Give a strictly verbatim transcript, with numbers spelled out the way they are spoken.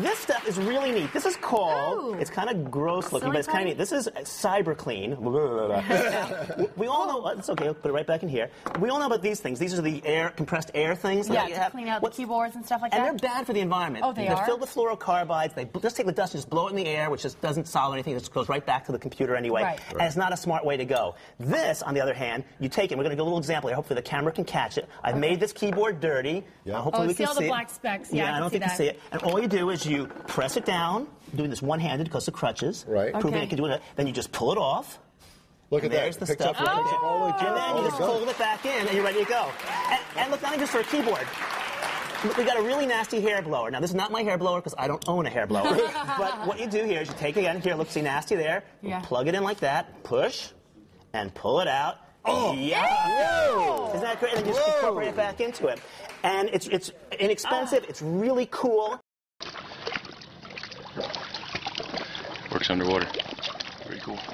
This stuff is really neat. This is called, ooh, it's kind of gross looking, so but it's kind of neat. This is Cyber Clean. We all know, it's okay, I'll put it right back in here. We all know about these things. These are the air, compressed air things. Yeah, that you to have. Clean out What's, the keyboards and stuff like and that. And they're bad for the environment. Oh, they they're are? They're filled with fluorocarbides. They just take the dust and just blow it in the air, which just doesn't solve anything. It just goes right back to the computer anyway. Right. And it's not a smart way to go. This, on the other hand, you take it. We're going to do a little example here. Hopefully the camera can catch it. I've made this keyboard dirty. Yeah. Uh, hopefully oh, we can see all the black specks. Yeah, yeah I, I don't think you can see it. And all you do is you press it down, doing this one-handed because of crutches, right. proving okay. it can do it. Then you just pull it off. Look at that. There's the Picks stuff. Up, oh. all the and then you just pull it back in, and you're ready to go. And, and look, not even just for a keyboard. We got a really nasty hair blower. Now, this is not my hair blower because I don't own a hair blower. But what you do here is you take it again. Here, look, see nasty there. Yeah. Plug it in like that. Push, and pull it out. Oh, yeah! Whoa. Isn't that great? And then you just Whoa. incorporate it back into it. And it's it's inexpensive. Uh. It's really cool. Works underwater. Pretty cool.